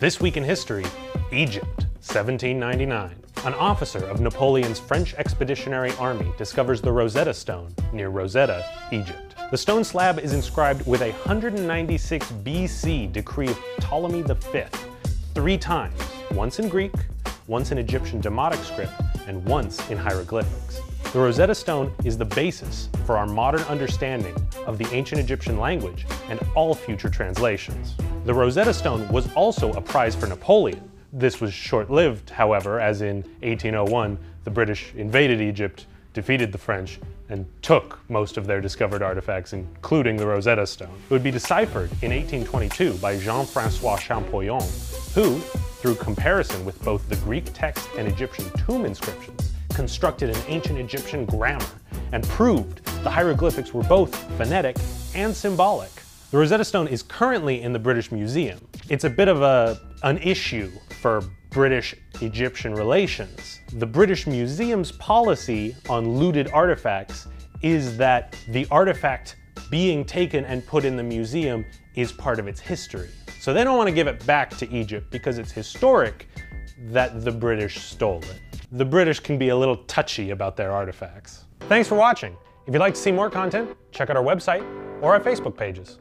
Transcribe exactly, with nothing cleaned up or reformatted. This Week in History, Egypt, seventeen ninety-nine. An officer of Napoleon's French Expeditionary Army discovers the Rosetta Stone near Rosetta, Egypt. The stone slab is inscribed with a one hundred ninety-six B C decree of Ptolemy the Fifth, three times, once in Greek, once in Egyptian demotic script, and once in hieroglyphics. The Rosetta Stone is the basis for our modern understanding of the ancient Egyptian language and all future translations. The Rosetta Stone was also a prize for Napoleon. This was short-lived, however, as in eighteen oh one, the British invaded Egypt, defeated the French, and took most of their discovered artifacts, including the Rosetta Stone. It would be deciphered in eighteen twenty-two by Jean-François Champollion, who, through comparison with both the Greek text and Egyptian tomb inscriptions, constructed an ancient Egyptian grammar and proved the hieroglyphics were both phonetic and symbolic. The Rosetta Stone is currently in the British Museum. It's a bit of a, an issue for British-Egyptian relations. The British Museum's policy on looted artifacts is that the artifact being taken and put in the museum is part of its history. So they don't want to give it back to Egypt because it's historic that the British stole it. The British can be a little touchy about their artifacts. Thanks for watching. If you'd like to see more content, check out our website or our Facebook pages.